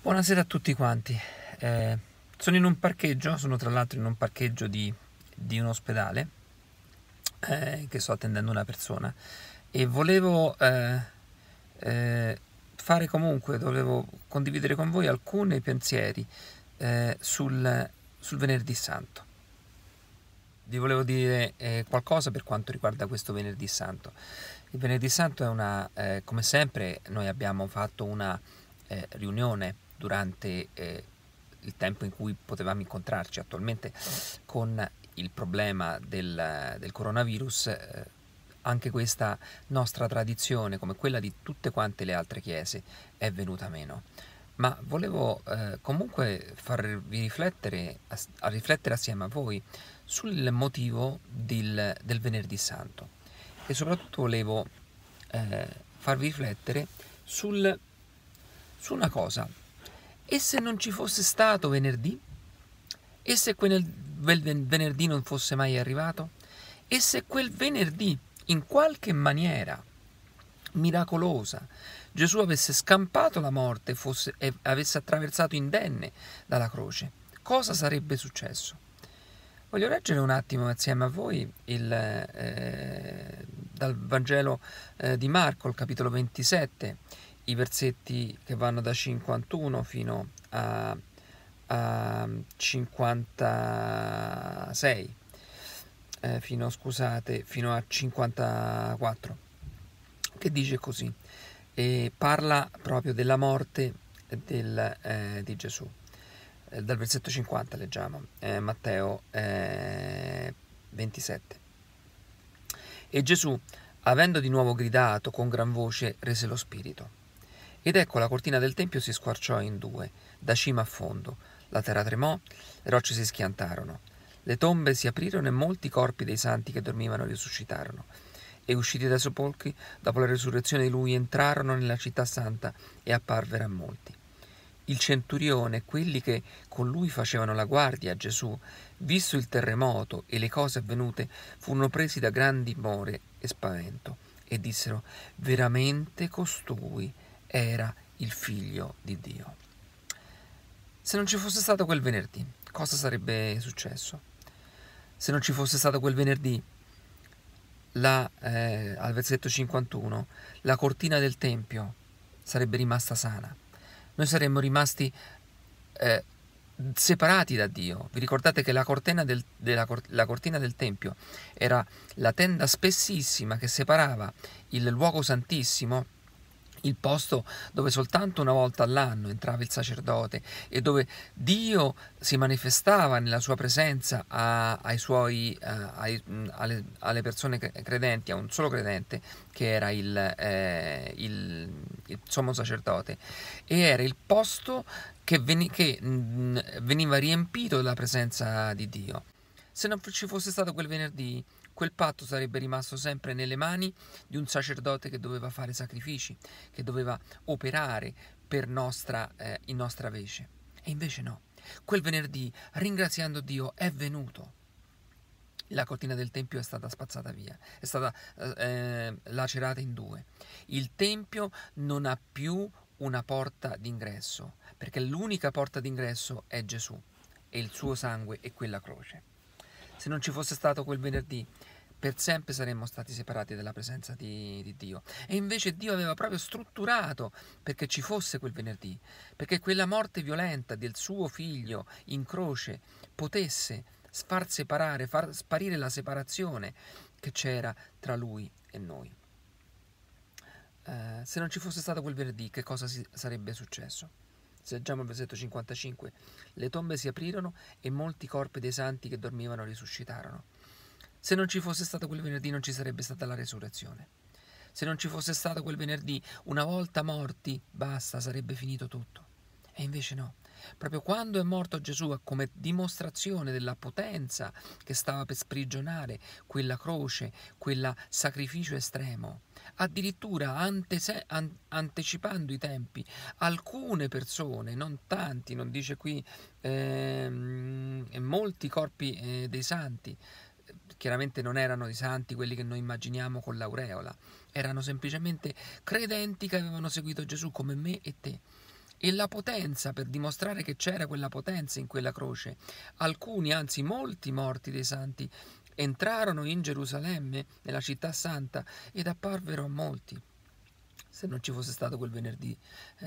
Buonasera a tutti quanti. Sono in un parcheggio, sono tra l'altro in un parcheggio di un ospedale che sto attendendo una persona e volevo dovevo condividere con voi alcuni pensieri sul Venerdì Santo. Vi volevo dire qualcosa per quanto riguarda questo Venerdì Santo. Il Venerdì Santo è come sempre noi abbiamo fatto una riunione durante il tempo in cui potevamo incontrarci. Attualmente con il problema del coronavirus anche questa nostra tradizione, come quella di tutte quante le altre chiese, è venuta meno, ma volevo comunque farvi riflettere assieme a voi sul motivo del Venerdì Santo, e soprattutto volevo farvi riflettere su una cosa: e se non ci fosse stato venerdì? E se quel venerdì non fosse mai arrivato? E se quel venerdì, in qualche maniera miracolosa, Gesù avesse scampato la morte e avesse attraversato indenne dalla croce, cosa sarebbe successo? Voglio leggere un attimo assieme a voi dal Vangelo di Marco, il capitolo 27, i versetti che vanno da 51 fino a 56, fino a 54, che dice così, e parla proprio della morte di Gesù. Dal versetto 50 leggiamo, Matteo 27. E Gesù, avendo di nuovo gridato con gran voce, rese lo spirito. Ed ecco, la cortina del tempio si squarciò in due, da cima a fondo, la terra tremò, le rocce si schiantarono, le tombe si aprirono e molti corpi dei santi che dormivano risuscitarono. E usciti dai sepolcri, dopo la resurrezione di lui, entrarono nella città santa e apparvero a molti. Il centurione e quelli che con lui facevano la guardia a Gesù, visto il terremoto e le cose avvenute, furono presi da gran timore e spavento, e dissero: veramente costui era il figlio di Dio. Se non ci fosse stato quel venerdì, cosa sarebbe successo? Se non ci fosse stato quel venerdì, al versetto 51, la cortina del tempio sarebbe rimasta sana. Noi saremmo rimasti separati da Dio. Vi ricordate che la cortina del tempio era la tenda spessissima che separava il luogo santissimo, il posto dove soltanto una volta all'anno entrava il sacerdote e dove Dio si manifestava nella sua presenza alle persone credenti, a un solo credente che era il sommo sacerdote, e era il posto che veniva riempito dalla presenza di Dio. Se non ci fosse stato quel venerdì, quel patto sarebbe rimasto sempre nelle mani di un sacerdote che doveva fare sacrifici, che doveva operare in nostra vece. E invece no, quel venerdì, ringraziando Dio, è venuto. La cortina del Tempio è stata spazzata via, è stata lacerata in due. Il Tempio non ha più una porta d'ingresso, perché l'unica porta d'ingresso è Gesù e il suo sangue e quella croce. Se non ci fosse stato quel venerdì, per sempre saremmo stati separati dalla presenza di Dio. E invece Dio aveva proprio strutturato perché ci fosse quel venerdì, perché quella morte violenta del suo figlio in croce potesse far sparire la separazione che c'era tra lui e noi. Se non ci fosse stato quel venerdì, che cosa sarebbe successo? Leggiamo il versetto 55, le tombe si aprirono e molti corpi dei santi che dormivano risuscitarono. Se non ci fosse stato quel venerdì, non ci sarebbe stata la resurrezione. Se non ci fosse stato quel venerdì, una volta morti, basta, sarebbe finito tutto. E invece no, proprio quando è morto Gesù, come dimostrazione della potenza che stava per sprigionare quella croce, quel sacrificio estremo, addirittura anticipando i tempi, alcune persone, non tanti, non dice qui molti corpi dei santi, chiaramente non erano i santi quelli che noi immaginiamo con l'aureola, erano semplicemente credenti che avevano seguito Gesù come me e te, e la potenza, per dimostrare che c'era quella potenza in quella croce. Alcuni, anzi molti morti dei santi entrarono in Gerusalemme, nella città santa, ed apparvero a molti. Se non ci fosse stato quel venerdì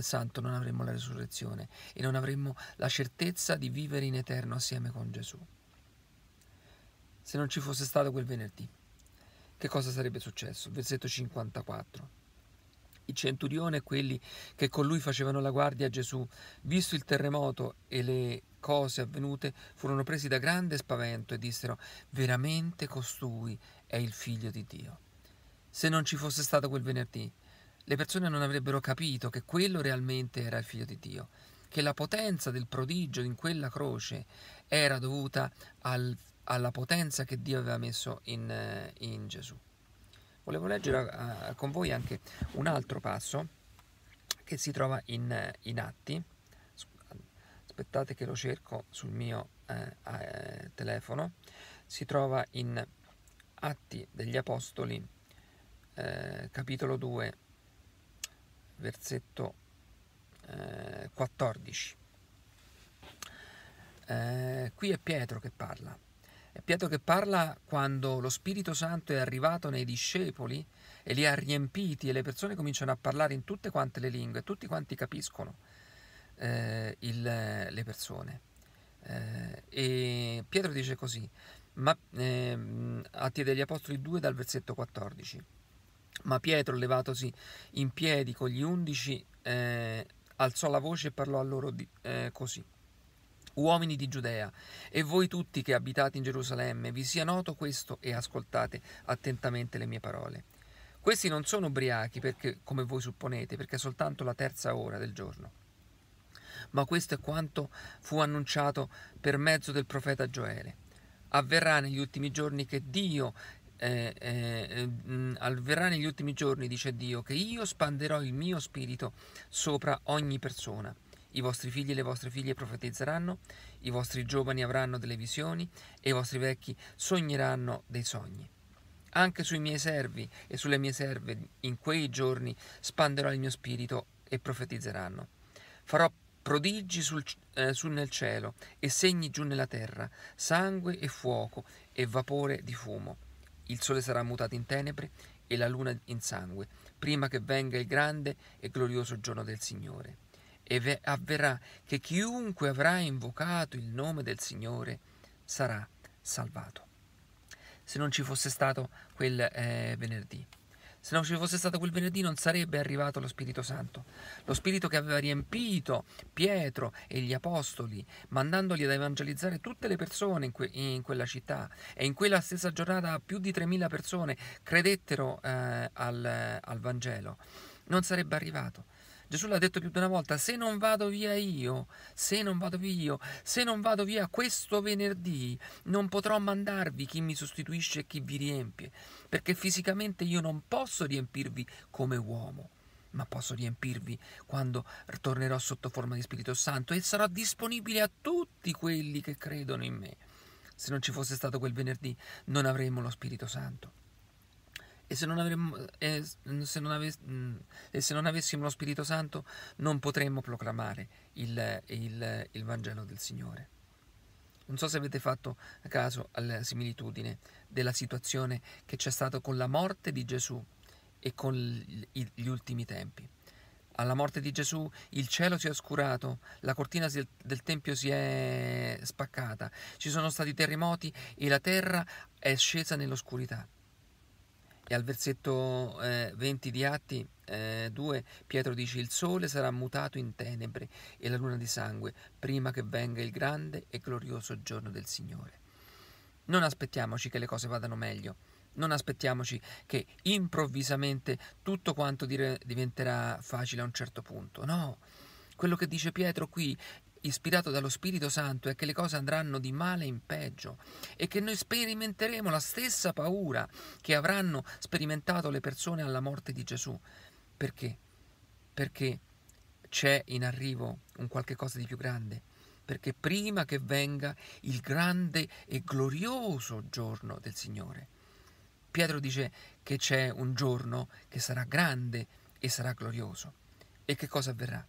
santo, non avremmo la risurrezione e non avremmo la certezza di vivere in eterno assieme con Gesù. Se non ci fosse stato quel venerdì, che cosa sarebbe successo? Versetto 54. Il centurione e quelli che con lui facevano la guardia a Gesù, visto il terremoto e le cose avvenute, furono presi da grande spavento e dissero: veramente costui è il figlio di Dio. Se non ci fosse stato quel venerdì, le persone non avrebbero capito che quello realmente era il Figlio di Dio, che la potenza del prodigio in quella croce era dovuta alla potenza che Dio aveva messo in Gesù. Volevo leggere con voi anche un altro passo che si trova in Atti. Aspettate che lo cerco sul mio telefono. Si trova in Atti degli Apostoli, capitolo 2, versetto 14. Qui è Pietro che parla. È Pietro che parla quando lo Spirito Santo è arrivato nei discepoli e li ha riempiti, e le persone cominciano a parlare in tutte quante le lingue, tutti quanti capiscono le persone. E Pietro dice così, Atti degli Apostoli 2 dal versetto 14. Ma Pietro, levatosi in piedi con gli 11, alzò la voce e parlò a loro così: uomini di Giudea, e voi tutti che abitate in Gerusalemme, vi sia noto questo e ascoltate attentamente le mie parole. Questi non sono ubriachi, perché, come voi supponete, perché è soltanto la terza ora del giorno. Ma questo è quanto fu annunciato per mezzo del profeta Gioele. Avverrà negli ultimi giorni che Dio... avverrà negli ultimi giorni, dice Dio, che io spanderò il mio spirito sopra ogni persona. I vostri figli e le vostre figlie profetizzeranno, i vostri giovani avranno delle visioni e i vostri vecchi sogneranno dei sogni. Anche sui miei servi e sulle mie serve in quei giorni spanderò il mio spirito e profetizzeranno. Farò prodigi nel cielo e segni giù nella terra, sangue e fuoco e vapore di fumo. Il sole sarà mutato in tenebre e la luna in sangue, prima che venga il grande e glorioso giorno del Signore. E avverrà che chiunque avrà invocato il nome del Signore sarà salvato. Se non ci fosse stato quel venerdì, se non ci fosse stato quel venerdì, non sarebbe arrivato lo Spirito Santo, lo Spirito che aveva riempito Pietro e gli Apostoli, mandandoli ad evangelizzare tutte le persone in quella città. E in quella stessa giornata più di 3.000 persone credettero al Vangelo. Non sarebbe arrivato. Gesù l'ha detto più di una volta: se non vado via io, se non vado via questo venerdì, non potrò mandarvi chi mi sostituisce e chi vi riempie, perché fisicamente io non posso riempirvi come uomo, ma posso riempirvi quando tornerò sotto forma di Spirito Santo e sarò disponibile a tutti quelli che credono in me. Se non ci fosse stato quel venerdì, non avremmo lo Spirito Santo. E se non avessimo lo Spirito Santo, non potremmo proclamare il Vangelo del Signore. Non so se avete fatto caso alla similitudine della situazione che c'è stata con la morte di Gesù e con gli ultimi tempi. Alla morte di Gesù il cielo si è oscurato, la cortina del Tempio si è spaccata, ci sono stati terremoti e la terra è scesa nell'oscurità. E al versetto 20 di Atti 2 Pietro dice: il sole sarà mutato in tenebre e la luna di sangue, prima che venga il grande e glorioso giorno del Signore. Non aspettiamoci che le cose vadano meglio, non aspettiamoci che improvvisamente tutto quanto diventerà facile a un certo punto. No, quello che dice Pietro qui, ispirato dallo Spirito Santo, è che le cose andranno di male in peggio e che noi sperimenteremo la stessa paura che avranno sperimentato le persone alla morte di Gesù. Perché? Perché c'è in arrivo un qualche cosa di più grande, perché prima che venga il grande e glorioso giorno del Signore. Pietro dice che c'è un giorno che sarà grande e sarà glorioso. E che cosa avverrà?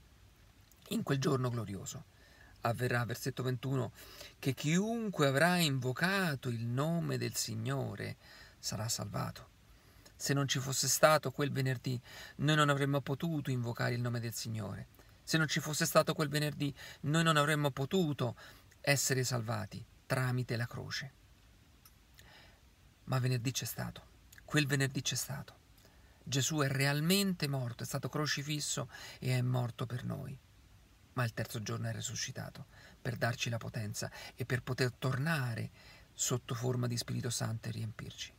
in quel giorno glorioso. Avverrà, versetto 21, che chiunque avrà invocato il nome del Signore sarà salvato. Se non ci fosse stato quel venerdì, noi non avremmo potuto invocare il nome del Signore. Se non ci fosse stato quel venerdì, noi non avremmo potuto essere salvati tramite la croce. Ma venerdì c'è stato, quel venerdì c'è stato. Gesù è realmente morto, è stato crocifisso e è morto per noi. Ma il terzo giorno è risuscitato per darci la potenza e per poter tornare sotto forma di Spirito Santo e riempirci.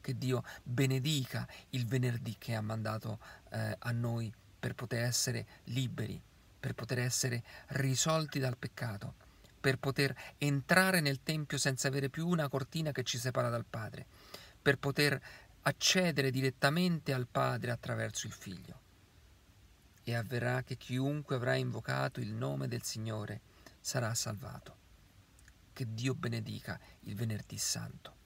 Che Dio benedica il venerdì che ha mandato a noi per poter essere liberi, per poter essere risolti dal peccato, per poter entrare nel Tempio senza avere più una cortina che ci separa dal Padre, per poter accedere direttamente al Padre attraverso il Figlio. E avverrà che chiunque avrà invocato il nome del Signore sarà salvato. Che Dio benedica il Venerdì Santo.